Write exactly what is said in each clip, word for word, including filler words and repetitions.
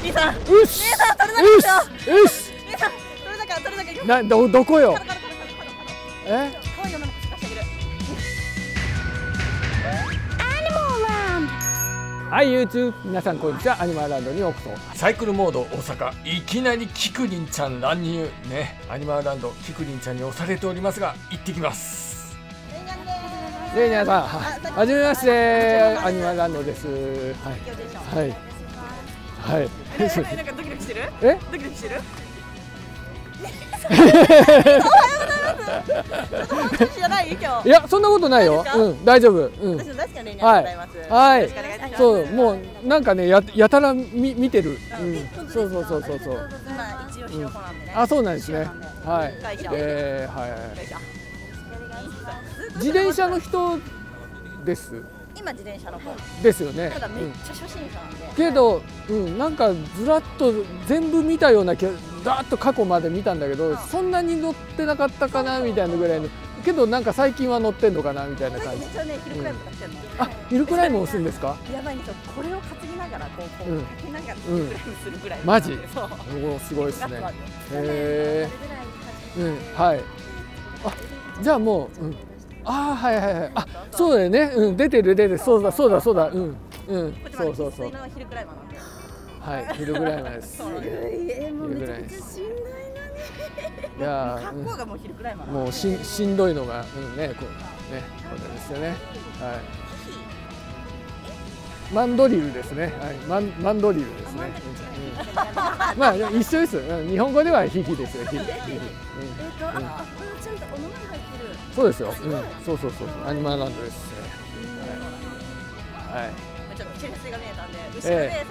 兄さん、兄さん取れなかったよ。兄さん取れなかった、取れなかった。な、ど、どこよ。え？可愛い女の子探してあげる。はい、YouTube 皆さんこんにちは。アニマルランドにようこそ。サイクルモード大阪、いきなりキクリンちゃん乱入ね。アニマルランドキクリンちゃんに押されておりますが、行ってきます。レイニャンさん、はじめまして。アニマルランドです。はい。はい。はい。なんかドキドキしてる？え？ドキドキしてる？おはようございます。ちょっと知らない今日。いやそんなことないよ。うん大丈夫。うん。私大好きなレイニャンでございます。はい。はい。そうもうなんかねややたら見見てる。うん。そうそうそうそうそう。まあ一応ひろこなんでね。あそうなんですね。はい。えーはい。自転車の人です。今自転車の方ですよね。ただめっちゃ初心者なんで。けど、うん、なんかずらっと全部見たような気が、だっと過去まで見たんだけど、そんなに乗ってなかったかなみたいなぐらいの。けどなんか最近は乗ってんのかなみたいな感じ。そうね、ヒルクライムとかしてるの。あ、ヒルクライムを押すんですか。やばいんですよ。これを担ぎながら、こう、こう、かけながら、ヒルクライムするぐらい。マジ。おお、すごいですね。へえ。うん、はい。あ、じゃあもう。うんああはいはいはいあそうだよねうん出てる出てるそうだそうだそうだうんうんそうそうそうはい昼ぐらいまですすごいえもうめちゃくちゃしんどいなね格好がもう昼ぐらいまでもうししんどいのがうんねこうねこれですよねはいマンドリルですねはいマンマンドリルですねまあ一緒です日本語ではヒヒですよヒヒそうですよ。うん、そうそうそう、アニマルランドです。はい。ちょっとチェルスが見えたんで、後ろでさっき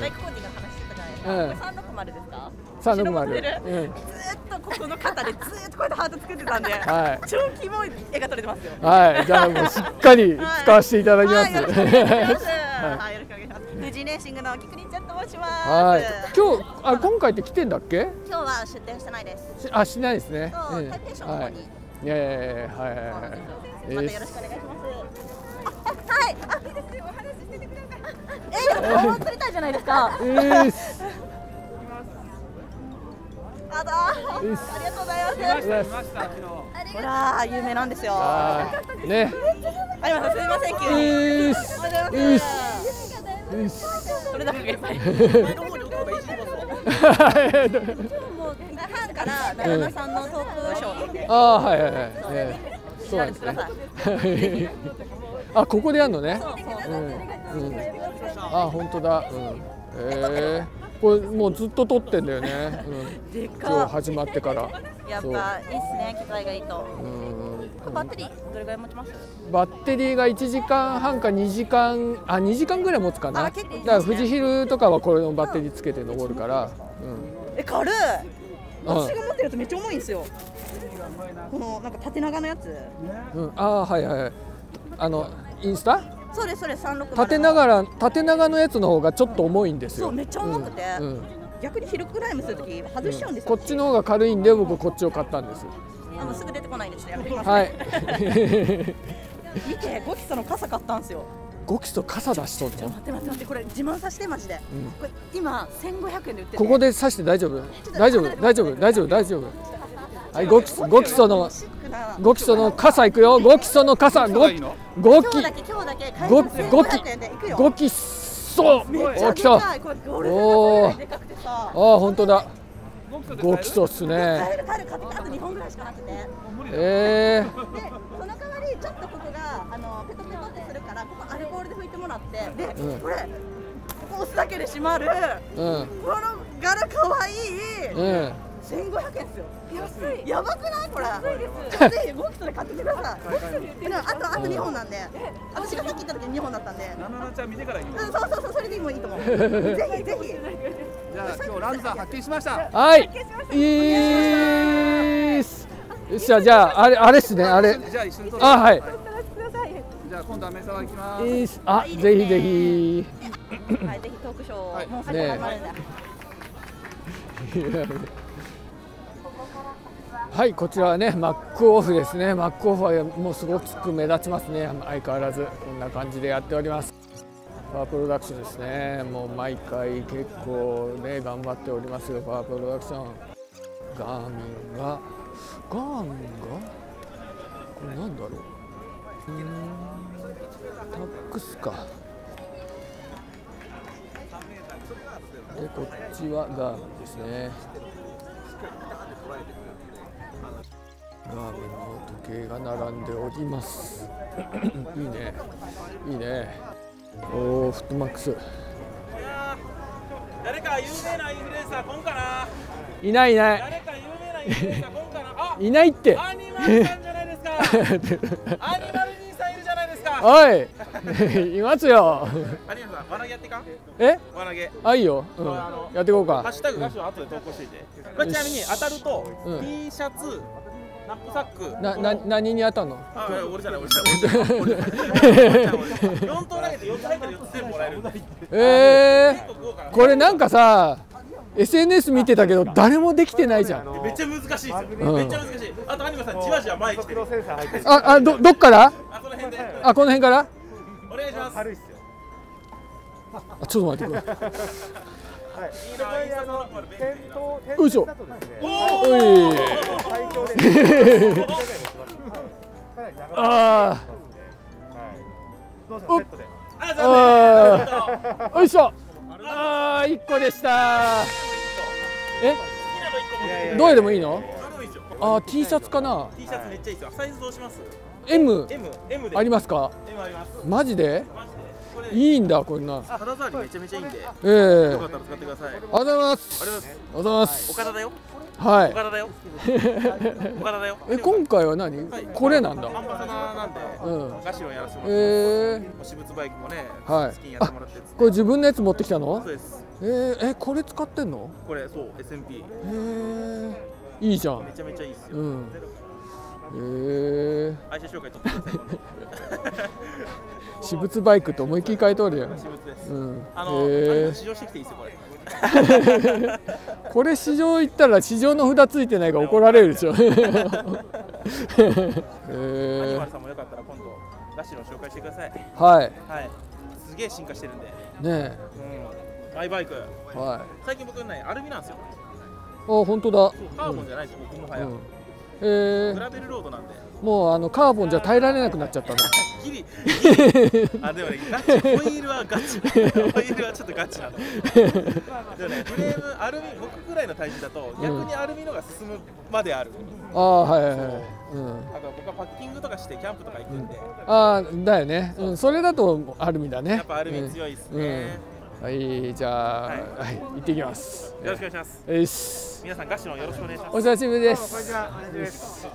バイクコーディが話してたじゃないですか。三六丸ですか。三六丸。ずーっとここの肩でずーっとこうやってハート作ってたんで、超キモい絵が撮れてますよ。はい、じゃあもうしっかり使わせていただきます。はい、よろしくお願いします。フジレーシングのキクリンちゃんと申します。はい。今日あ今回って来てんだっけ？今日は出店してないです。あ、してないですね。そう、台北省の方に。いやいやいやはいはいはい。またよろしくお願いします。はい。あ、いいですよ。お話しててください。え、でも顔を撮りたいじゃないですか。えー。あだ。ありがとうございます。ほら、有名なんですよ。ね。ありがとうございます。すみません。えー。おはようございます。えー。これだけがいっぱい。春から中野さんのトークショーああはいはいはいそうですねあここでやるのねあ本当だええこれもうずっと撮ってんだよね今日始まってからやっぱいいですね機械がいいとバッテリーどれぐらい持ちますバッテリーがいちじかんはんかにじかんあにじかんぐらい持つかなだから富士ヒルとかはこれのバッテリーつけて登るからえ軽い私が持ってるとめっちゃ重いんですよ。このなんか縦長のやつ。うん、ああはいはい。あのインスタ？そうですそうですさんろくまる。縦長ら縦長のやつの方がちょっと重いんですよ。そうめっちゃ重くて、逆にヒルクライムするとき外しちゃうんですよ。こっちの方が軽いんで僕こっちを買ったんです。あのすぐ出てこないんですね。やめてください。はい。見てゴキソの傘買ったんですよ。ゴキソ傘出しそうって。待って待って待ってこれ自慢させてマジで。これ今せんごひゃくえんで売ってる。ここでさして大丈夫？大丈夫大丈夫大丈夫大丈夫。はいゴキゴキソのゴキソの傘いくよゴキソの傘ゴキゴキゴキゴキゴキソゴキソおおあ本当だゴキソっすね。ええ。ちょっとここがあのペトペトってするからここアルコールで拭いてもらってで、うん、これここ押すだけで閉まる、うん、この柄かわいい、うん、せんごひゃくえんですよ安いやばくないこれ安いですぜひボックスで買ってくださいあとあとにほんなんで私がさっき行った時ににほんだったんでなななちゃん見てからいいのそうそうそうそれでもいいと思うぜひぜひじゃあ今日ランザー発見しましたはいいーっすじゃあじゃああれあれですねあれあはいじゃあ今度は目沢行きますあぜひぜひはいぜひトークショーもう始まるんだはいこちらはねマックオフですねマックオフはもうすごく目立ちますね相変わらずこんな感じでやっておりますパワープロダクションですね。もう毎回結構ね頑張っておりますよ、パワープロダクション。ガーミンがガーミンがこれなんだろう、タックスか。でこっちはガーミンですね。ガーミンの時計が並んでおりますいいねいいね。おー、フットマックス。いやー、誰か有名なインフルエンサー来んかな。いないいない。誰か有名なインフルエンサー来んかな。あ、いないって。アニマルさんじゃないですか。アニマル兄さんいるじゃないですか。おい、いますよ。アニマルさん、輪投げやってか。え？輪投げ。あ、いいよ。うん、やっていこうか。ハッシュタグガシを後で投稿していて。まあ、ちなみに当たると T シャツ。ナップサックなな何に当たんの？ああ俺じゃない俺じゃない。四投投げて四つ入ったら四つ全部もらえる。ええ、これなんかさ エスエヌエス 見てたけど誰もできてないじゃん。めっちゃ難しいですよ。めっちゃ難しい。あとアニマさんじわじわ前来てる。ああどどっから？あこの辺で。あこの辺から？お願いします。軽いっすよ。あちょっと待ってくれ。はい。よいしょ。おい。ああ、おいしょ。ああ、一個でした。え、どれでもいいの？ああ、T シャツかな。T シャツめっちゃいいですよ。サイズどうします？ M ありますか？マジで？いいんだこんな。肌触りめちゃめちゃいいんで。ええ。よかったら使ってください。ありがとうございます。ありがとうございます。お方だよ。はい。お方だよ。お方だよ。え今回は何？これなんだ。アンバサダーなんで。うん。ガシロンやらせてもらってます。私物バイクもね。はい。好きにやってもらってる。これ自分のやつ持ってきたの？そうです。ええこれ使ってんの？これそう エスエムピー。ええいいじゃん。めちゃめちゃいいっすよ。うん。ええ。愛車紹介とってください。私物バイクと思い切り変えとるやん。私物です。うん。あの、試乗してきていいですよこれ。これ試乗行ったら試乗の札ついてないから怒られるでしょ。ええ。アニマルさんもよかったら今度ガシロン紹介してください。はい。はい。すげえ進化してるんで。ねえ。うん。アイバイク。はい。最近僕ねアルミなんですよ。あ本当だ。カーボンじゃないですよ僕もはや。ええ。グラベルロードなんで。もうあのカーボンじゃ耐えられなくなっちゃったの。ギリギリあでもねガチホイールはガチホイールはちょっとガチなの。でもねフレームアルミ僕ぐらいの体重だと逆にアルミのが進むまである。ああはいはいはい。あと僕はパッキングとかしてキャンプとか行くんで。ああだよね。うんそれだとアルミだね。やっぱアルミ強いですね。はいじゃあはい行ってきます。よろしくお願いします。よし。皆さんガシロンよろしくお願いします。お久しぶりです。こんにちは、同じです。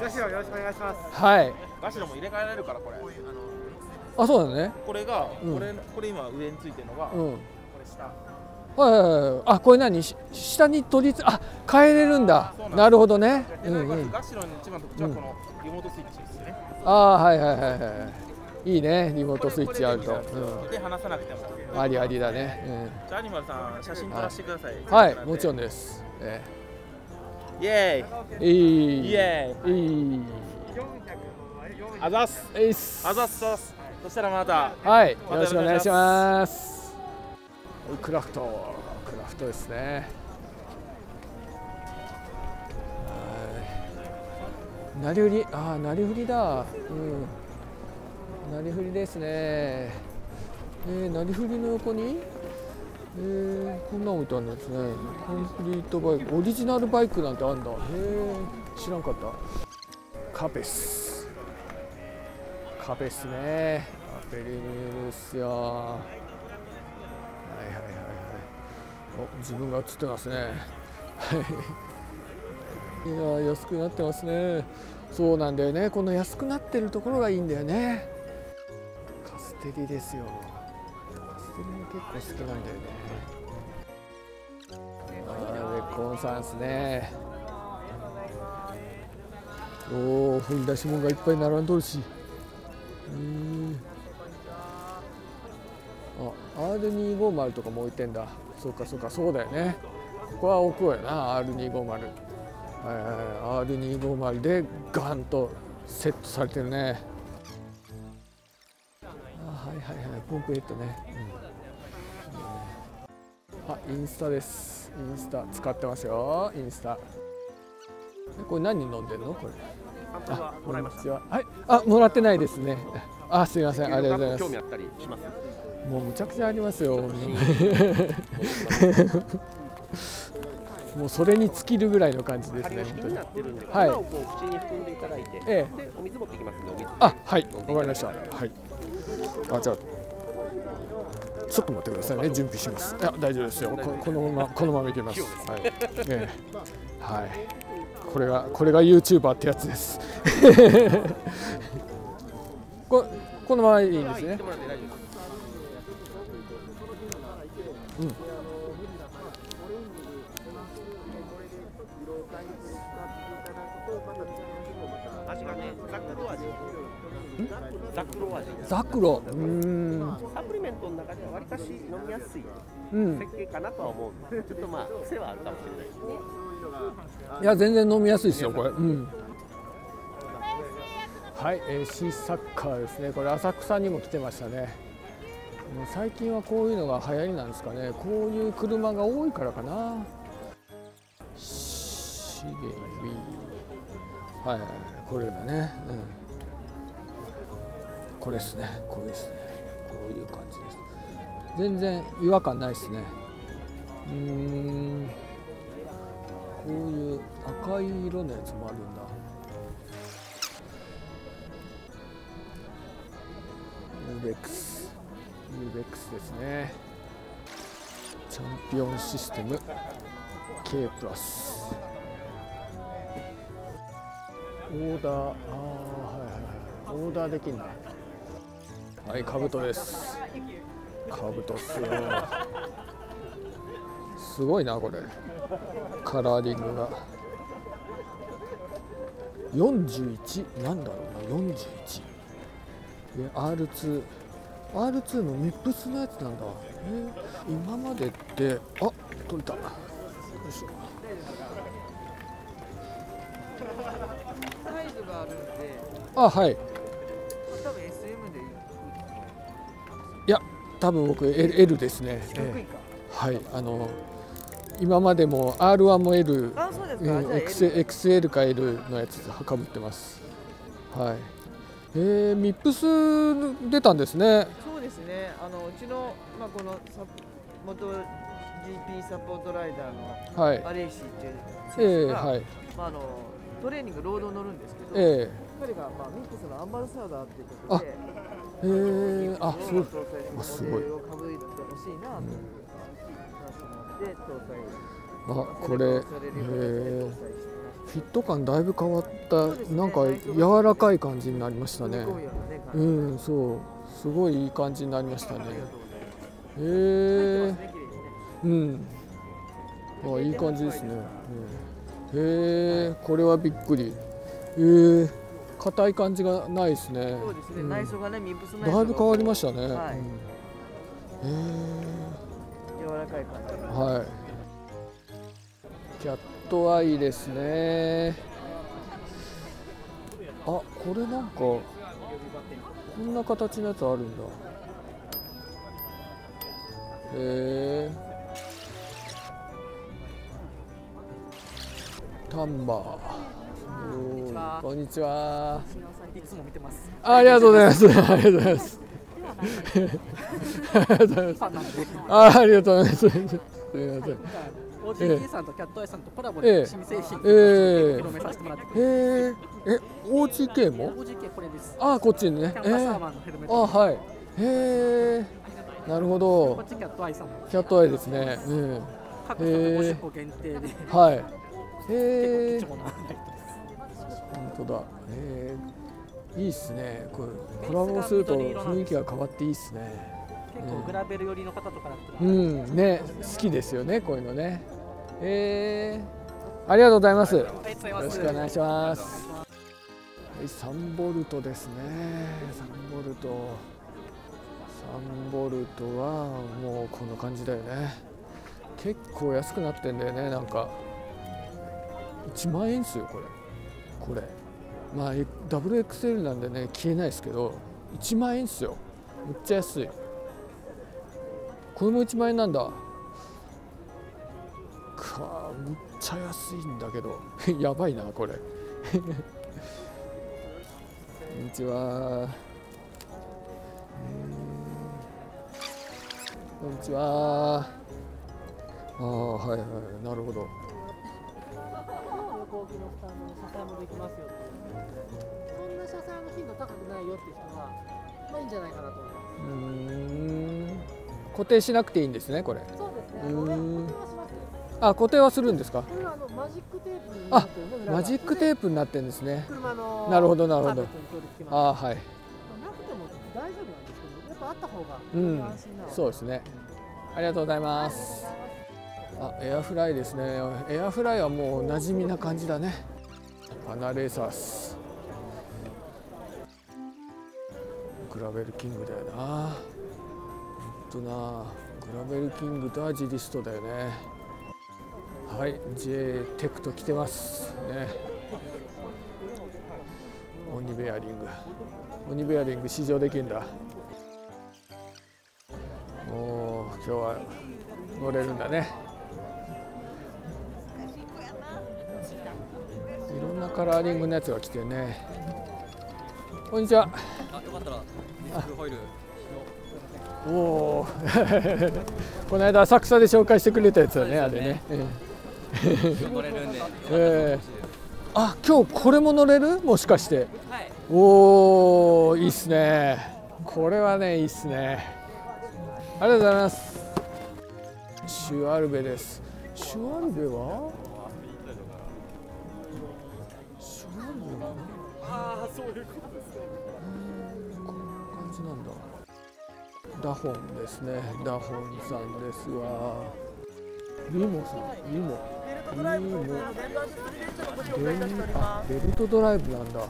ガシロンよろしくお願いします。はい。ガシロンも入れ替えられるからこれ。あ、そうだね。これがこれこれ今上についてるのがこれ下。はいはいはい。あ、これ何下に取りつあ変えれるんだ。なるほどね。うん。ガシロンの一番の特徴はこのリモートスイッチですよね。ああはいはいはいはい。いいねリモートスイッチあると。で離さなくても。ありありだね。じゃあアニマルさん写真撮らせてください。はいもちろんです。イエーイイエーイあざすえいすあざすそうすそしたらまたはいよろしくお願いします。クラフトクラフトですね。なりふりああなりふりだうんなりふりですね。えー、なりふりの横にえー、こんなん置いてあるんですね。コンクリートバイクオリジナルバイクなんてあんだ。へえ知らんかった。カペスカペスねカペリニルスよ。はいはいはいはいお自分が映ってますねいや安くなってますね。そうなんだよねこの安くなってるところがいいんだよね。カステリですよ。結構好きなんだよね。ああ、ウェッコンさんですね。おお、ふんだしもんがいっぱい並んどるし。うん。あ、アールにひゃくごじゅう とかも置いてんだ。そうか、そうか、そうだよね。ここは置こうやな、アールにひゃくごじゅう。はいはい、アールにひゃくごじゅう でガンとセットされてるね。ははいはいはい、ポンプヘッドね、うん、あ、インスタです。インスタ使ってますよ。インスタこれ何飲んでんのこれ。あ、こんにちは。はい、あ、もらってないですね。あ、すいません、ありがとうございます。もうむちゃくちゃありますよもうそれに尽きるぐらいの感じですね。はい。口に含んでいただいて、ええ、お水持ってきますので。あ、はい、わかりました。はい。あ、じゃあちょっと待ってくださいね。準備します。いや、大丈夫ですよ。こ、このままこのままいけます。はい。ええ、はい。これがこれがユーチューバーってやつです。ここのままいいんですね。うん。ザクロ味。ザクロ。うん。サプリメントの中ではわりかし飲みやすい設計かなとは思うので、ちょっとまあ癖はあるかもしれないですね。いや全然飲みやすいですよこれ。うん。はい、えー、シーサッカーですね。これ浅草にも来てましたね。最近はこういうのが流行りなんですかね。こういう車が多いからかな。シゲビ。はい、これだね。うん。これですね、これですね、こういう感じです。全然違和感ないですね。うーん、こういう赤い色のやつもあるんだ。ユーベックス、ユーベックスですね。チャンピオンシステム K プラスオーダー、ああ、はいはい、オーダーできるんだ。はい、兜です。兜っすよ。すごいなこれ。カラーリングが。よんじゅういち、なんだろうな、よんじゅういち。で、アールツー、アールツー のミップスのやつなんだ。えー、今までって、あ、取れた。よいしょ。サイズがあるんで。あ、はい。多分僕 エル ですね。はい、あの今までも アールワン も エル、エックスエル か エル のやつ被ってます。はい。えー、ミップス出たんですね。そうですね。あのうちのまあこの元 ジーピー サポートライダーのマレーシーっていう選手が、はい、まああのトレーニングロード乗るんですけど、えー、彼がまあミップスのアンバルサーダーっていうことで。へえ、あ、すごい。あ、すごい。あ、これ、えー、フィット感だいぶ変わった、なんか柔らかい感じになりましたね。うん、そう、すごいいい感じになりましたね。へえ、うん。あ、いい感じですね。うん、へえ、これはびっくり。へえ。硬い感じがないですね。そうですね。内装がね、ミップス内装だいぶ変わりましたね。はい。柔らかい感じ。はい。キャットアイですね。あ、これなんかこんな形のやつあるんだ。へえ。タンバー。こんにちは。いつも見てます。ありがとうございます。ありがとうございます。ありがとうございます。ありがとうございます。すみません。オージーピー さんとキャットアイさんとコラボで新製品を広めさせてもらって。ええ、オージーケー も？オージーケー これです。あ、こっちにね。キャンパサーマンのヘルメット。あ、はい。へえ。なるほど。こっちキャットアイさん。キャットアイですね。うん。各社のごしゅっこ限定で。はい。へえ。本当だ、えー、いいですね。これコラボすると雰囲気が変わっていいですね。結構グラベル寄りの方とかだったら、うん、ね、好きですよね、こういうのね。えー、ありがとうございます。よろしくお願いします。はい、三ボルトですね。三ボルト。三ボルトはもうこんな感じだよね。結構安くなってんだよね、なんか。いちまんえんですよ、これ。これまあ ダブルエックスエル なんでね、消えないですけどいちまんえんですよ。めっちゃ安い。これもいちまん円なんだか。めっちゃ安いんだけどやばいなこれこんにちは、こんにちは。ああ、はいはい、なるほど。そんな車載の頻度高くないよって人はないんじゃないかなと思います。うん、固定しなくていいんですねこれ。そうですね。固定はします。あ、固定はするんですか。あのマジックテープになってるの。あ、マジックテープになってるんですね。車の。なるほどなるほど。あ、はい。なくても大丈夫なんですけど、やっぱあった方が安心なの。そうですね。ありがとうございます。あ、エアフライですね。エアフライはもう馴染みな感じだね。アナレーサース。グラベルキングだよな。本当な。グラベルキングとアジリストだよね。はい、J テクト来てますね。オニベアリング。オニベアリング試乗できるんだ。おー、今日は乗れるんだね。いろんなカラーリングのやつが来てね。こんにちは。あ、よかったらディスクホイール。おお。この間浅草で紹介してくれたやつだね、あれね。乗れるんで。ええ。あ、今日これも乗れる？もしかして。はい。おお、いいっすね。これはね、いいっすね。ありがとうございます。シュアルベです。シュアルベは？シュアルベは？ああ、そういうことですね。こんな感じなんだ。ダホンですね。ダホンさんですわ。リモさん、リモ。リモ。あ、ベルトドライブなんだ。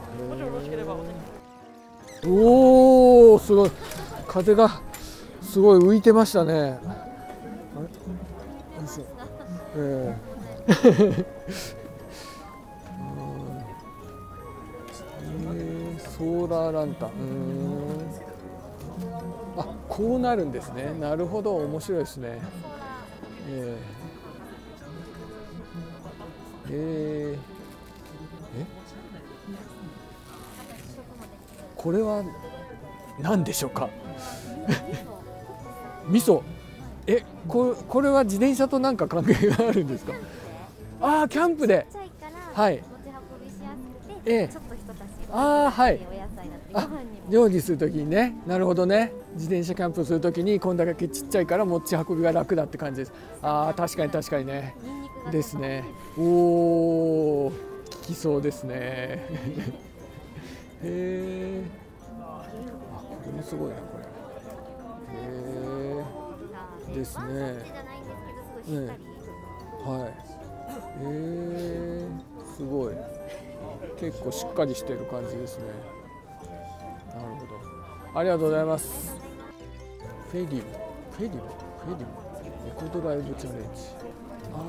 おお、すごい。風がすごい浮いてましたね。えーえー、ソーラーランタン、あ、こうなるんですね。なるほど、面白いですね。えー、えー、え、これは何でしょうか味噌。え、ここれは自転車と何か関係があるんですか。ああ、キャンプで。はい。ええ。ああ、はい。あ、料理するときにね、なるほどね。自転車キャンプするときに、こんだけちっちゃいから持ち運びが楽だって感じです。ああ、確かに確かにね。ですね。おお、効きそうですね。へえ。あ、これもすごいな、これ。へえ。ですね。ね、はい。えー、すごい。結構しっかりしてる感じですね。なるほど。ありがとうございます。フェリム、フェリム、フェリム。エコドライブチャレンジ。ああ、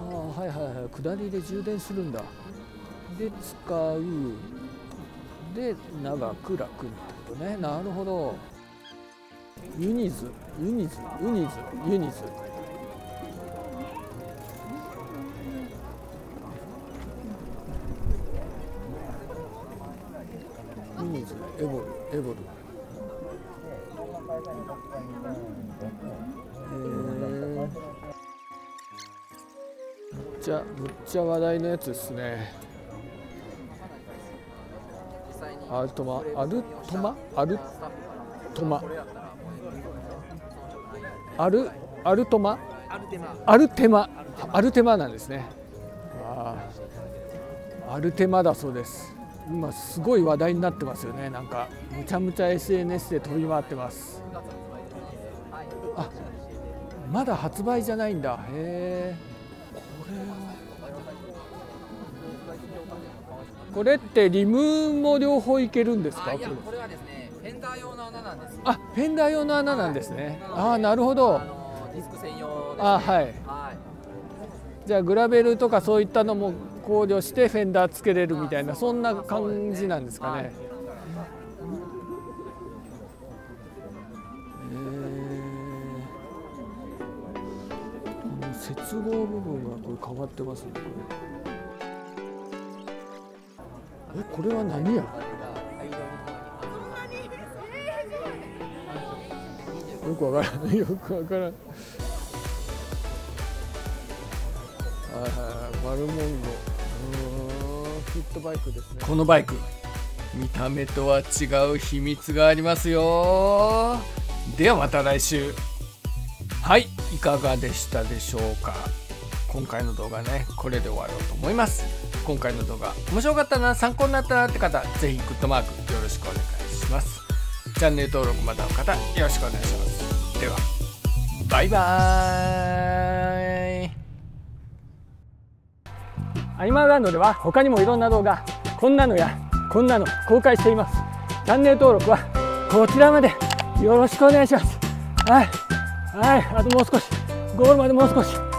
はいはいはい。下りで充電するんだ。で使う。で長く楽ってことね。なるほど。ユニズ、ユニズ、ユニズ、ユニズ。ユニズ、エボル、エボル。ええ。むっちゃ、むっちゃ話題のやつですね。アルトマ、アルトマ、アルトマ。アルアルトマアルテマアルテマなんですね。アルテマだそうです。今すごい話題になってますよね。なんかむちゃむちゃ エスエヌエス で飛び回ってます。あ、まだ発売じゃないんだ。へえ。これはこれってリムも両方いけるんですか？いや、これはですね。フェンダー用の穴なんです。あ、フェンダー用の穴なんですね。ああ、なるほど。あのディスク専用です。あ、はい。じゃあグラベルとかそういったのも考慮してフェンダーつけれるみたいな、そんな感じなんですかね。え鉄棒部分がこれ変わってますね。これえこれは何や、よくわからんよくわからん。はいはい、マルモンゴ、うん、フィットバイクですね。このバイク見た目とは違う秘密がありますよ。ではまた来週。はい、いかがでしたでしょうか。今回の動画ね、これで終わろうと思います。今回の動画面白かったな、参考になったなって方、ぜひグッドマークよろしくお願いします。チャンネル登録まだの方よろしくお願いします。ではバイバーイ。アニマルランドでは他にもいろんな動画、こんなのやこんなの公開しています。チャンネル登録はこちらまでよろしくお願いします。はいはい、あともう少し、ゴールまでもう少し。